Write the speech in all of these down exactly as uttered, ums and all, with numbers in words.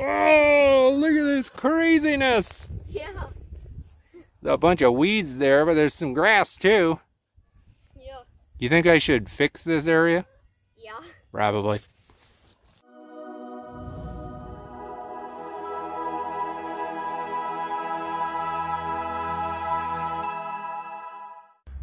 Oh, look at this craziness. Yeah. There's a bunch of weeds there, but there's some grass too. Yeah. You think I should fix this area? Yeah. Probably.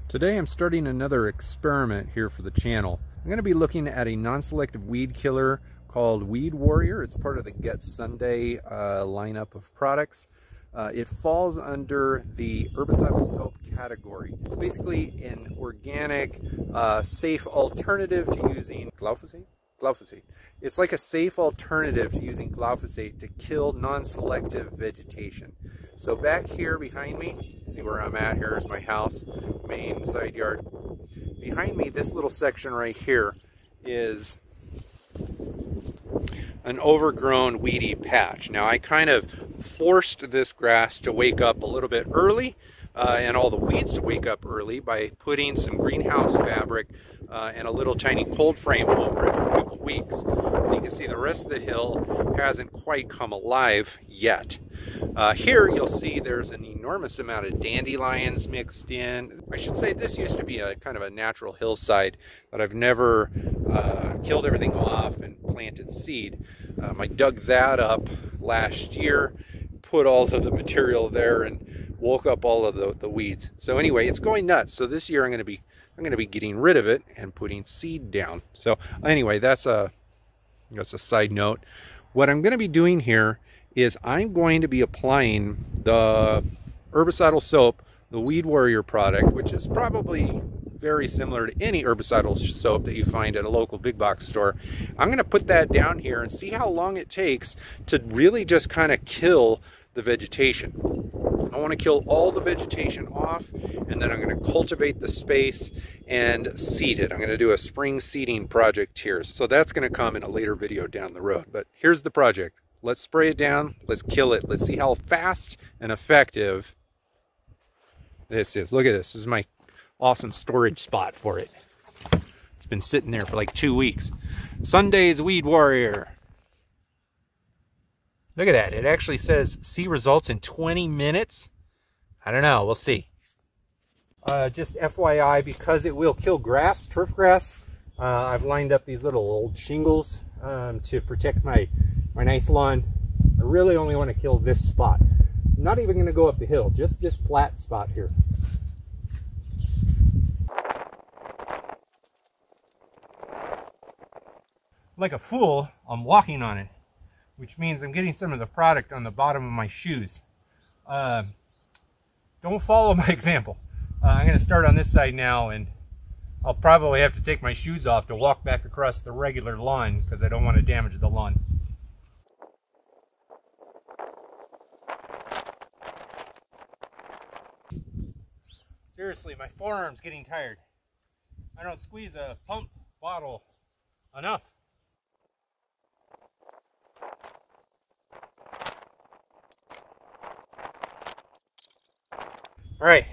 Today I'm starting another experiment here for the channel. I'm going to be looking at a non-selective weed killer called Weed Warrior. It's part of the Get Sunday uh, lineup of products. Uh, it falls under the herbicidal soap category. It's basically an organic, uh, safe alternative to using glyphosate. Glyphosate. It's like a safe alternative to using glyphosate to kill non-selective vegetation. So back here behind me, see where I'm at, here is my house, main side yard. Behind me, this little section right here is an overgrown weedy patch. Now I kind of forced this grass to wake up a little bit early uh, and all the weeds to wake up early by putting some greenhouse fabric uh, and a little tiny cold frame over it. Weeks. So you can see the rest of the hill hasn't quite come alive yet. Uh, here you'll see there's an enormous amount of dandelions mixed in. I should say this used to be a kind of a natural hillside, but I've never uh, killed everything off and planted seed. Um, I dug that up last year, put all of the material there and woke up all of the, the weeds. So anyway, it's going nuts. So this year I'm going to be I'm going to be getting rid of it and putting seed down. So anyway, that's a, that's a side note. What I'm going to be doing here is I'm going to be applying the herbicidal soap, the Weed Warrior product, which is probably very similar to any herbicidal soap that you find at a local big box store. I'm going to put that down here and see how long it takes to really just kind of kill the vegetation. I want to kill all the vegetation off, and then I'm going to cultivate the space and seed it. I'm going to do a spring seeding project here. So that's going to come in a later video down the road. But here's the project. Let's spray it down. Let's kill it. Let's see how fast and effective this is. Look at this. This is my awesome storage spot for it. It's been sitting there for like two weeks. Sunday's Weed Warrior. Look at that. It actually says see results in twenty minutes. I don't know. We'll see. Uh, just F Y I, because it will kill grass, turf grass, uh, I've lined up these little old shingles um, to protect my, my nice lawn. I really only want to kill this spot. I'm not even going to go up the hill, just this flat spot here. Like a fool, I'm walking on it, which means I'm getting some of the product on the bottom of my shoes. Uh, don't follow my example. Uh, I'm going to start on this side now, and I'll probably have to take my shoes off to walk back across the regular lawn because I don't want to damage the lawn. Seriously, my forearm's getting tired. I don't squeeze a pump bottle enough. All right,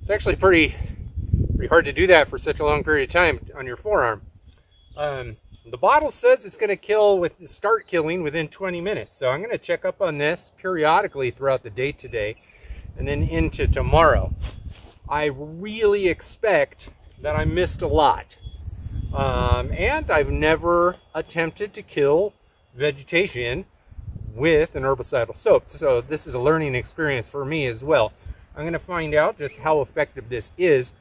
it's actually pretty, pretty hard to do that for such a long period of time on your forearm. Um, the bottle says it's going to kill with start killing within twenty minutes, so I'm going to check up on this periodically throughout the day today, and then into tomorrow. I really expect that I missed a lot, um, and I've never attempted to kill vegetation with an herbicidal soap, so this is a learning experience for me as well. I'm going to find out just how effective this is.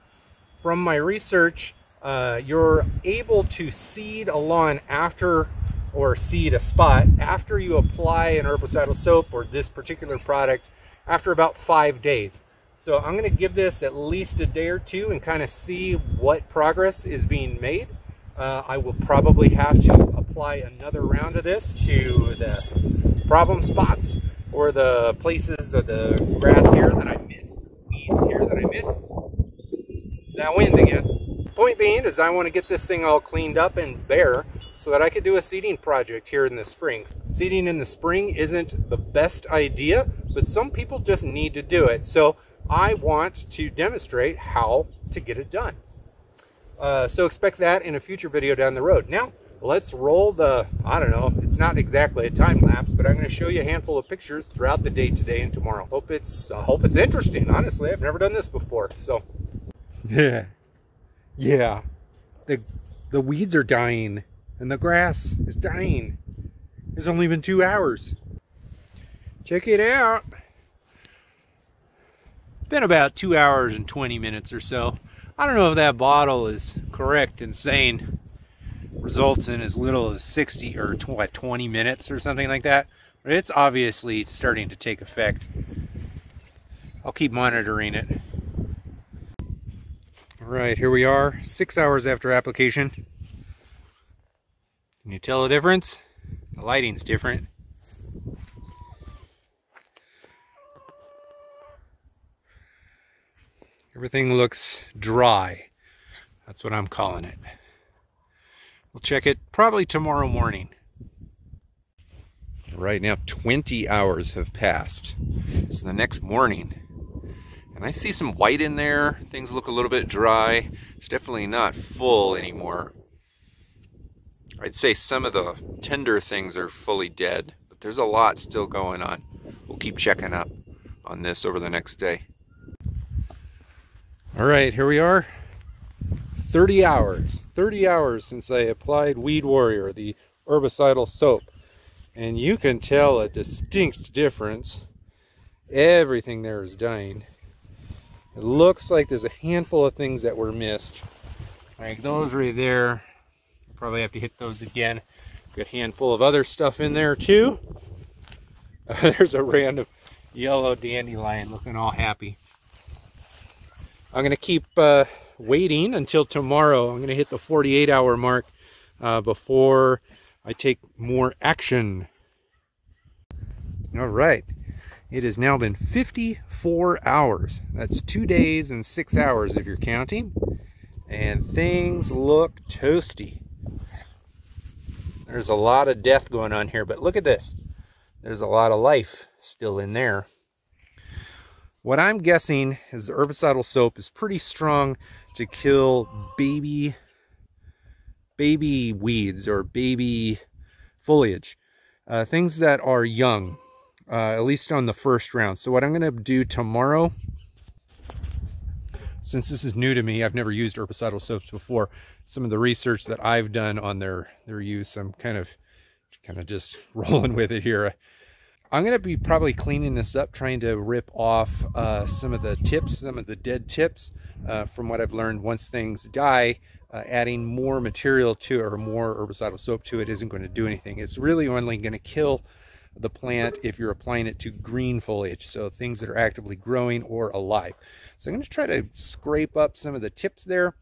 From my research, uh, you're able to seed a lawn after, or seed a spot, after you apply an herbicidal soap or this particular product after about five days. So I'm going to give this at least a day or two and kind of see what progress is being made. Uh, I will probably have to apply another round of this to the problem spots or the places or the grass here that I missed. Here that I missed. It's that wind again. Point being is I want to get this thing all cleaned up and bare so that I could do a seeding project here in the spring. Seeding in the spring isn't the best idea, but some people just need to do it. So I want to demonstrate how to get it done. Uh, so expect that in a future video down the road. Now Let's roll the, I don't know, it's not exactly a time lapse, but I'm going to show you a handful of pictures throughout the day today and tomorrow. Hope it's, I hope it's interesting. Honestly, I've never done this before, so. Yeah. Yeah. The, the weeds are dying and the grass is dying. It's only been two hours. Check it out. Been about two hours and twenty minutes or so. I don't know if that bottle is correct in saying results in as little as sixty or what, twenty minutes or something like that, but it's obviously starting to take effect. I'll keep monitoring it. All right, here we are, six hours after application. Can you tell the difference? The lighting's different. Everything looks dry. That's what I'm calling it. We'll check it probably tomorrow morning. Right now, twenty hours have passed. It's the next morning. And I see some white in there. Things look a little bit dry. It's definitely not full anymore. I'd say some of the tender things are fully dead, but there's a lot still going on. We'll keep checking up on this over the next day. All right, here we are. thirty hours since I applied Weed Warrior, the herbicidal soap, and you can tell a distinct difference. Everything there is dying. It looks like there's a handful of things that were missed, like those right there. Probably have to hit those again. Good handful of other stuff in there too. There's a random yellow dandelion looking all happy. I'm gonna keep uh waiting until tomorrow. I'm gonna hit the forty-eight hour mark uh, before I take more action. All right, it has now been fifty-four hours. That's two days and six hours if you're counting, and things look toasty. There's a lot of death going on here, but look at this. There's a lot of life still in there. What I'm guessing is the herbicidal soap is pretty strong to kill baby baby weeds or baby foliage, uh, things that are young, uh, at least on the first round. So what I'm gonna do tomorrow, since this is new to me, I've never used herbicidal soaps before. Some of the research that I've done on their their use, I'm kind of kind of just rolling with it here. I'm going to be probably cleaning this up, trying to rip off uh, some of the tips, some of the dead tips uh, from what I've learned. Once things die, uh, adding more material to it or more herbicidal soap to it isn't going to do anything. It's really only going to kill the plant if you're applying it to green foliage, so things that are actively growing or alive. So I'm going to try to scrape up some of the tips there,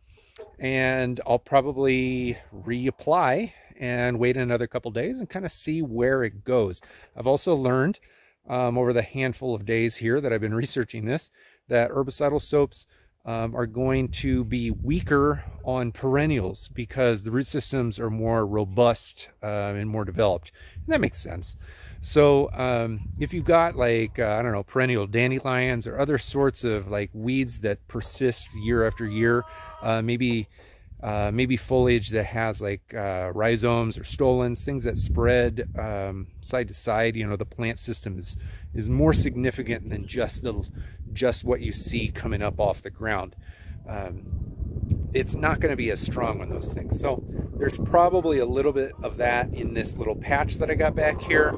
and I'll probably reapply and wait another couple days and kind of see where it goes. I've also learned um, over the handful of days here that I've been researching this, that herbicidal soaps um, are going to be weaker on perennials because the root systems are more robust uh, and more developed. And that makes sense. So um, if you've got like, uh, I don't know, perennial dandelions or other sorts of like weeds that persist year after year, uh, maybe Uh, maybe foliage that has like uh, rhizomes or stolons, things that spread um, side to side. You know, the plant system is is more significant than just the just what you see coming up off the ground. Um, it's not going to be as strong on those things. So there's probably a little bit of that in this little patch that I got back here.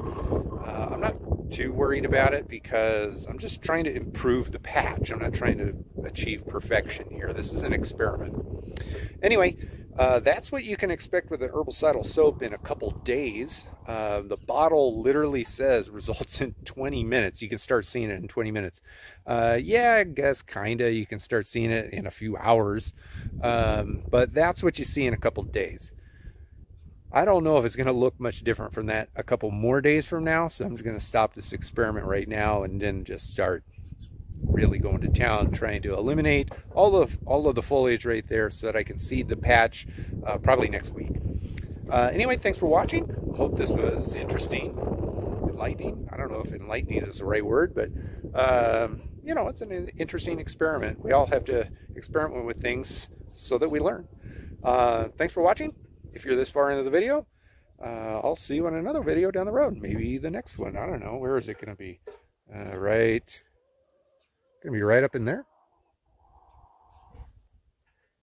Uh, I'm not too worried about it because I'm just trying to improve the patch. I'm not trying to achieve perfection here. This is an experiment. Anyway, uh, that's what you can expect with an herbicidal soap in a couple days. Uh, the bottle literally says results in twenty minutes. You can start seeing it in twenty minutes. Uh, yeah, I guess kinda you can start seeing it in a few hours, um, but that's what you see in a couple days. I don't know if it's going to look much different from that a couple more days from now, so I'm just going to stop this experiment right now and then just start really going to town, trying to eliminate all of all of the foliage right there so that I can seed the patch uh, probably next week. Uh, anyway, thanks for watching. Hope this was interesting, enlightening. I don't know if enlightening is the right word, but um, you know, it's an interesting experiment. We all have to experiment with things so that we learn. Uh, thanks for watching. if you're this far into the video, uh, I'll see you on another video down the road. Maybe the next one. I don't know. Where is it going to be? Uh, right. It's going to be right up in there.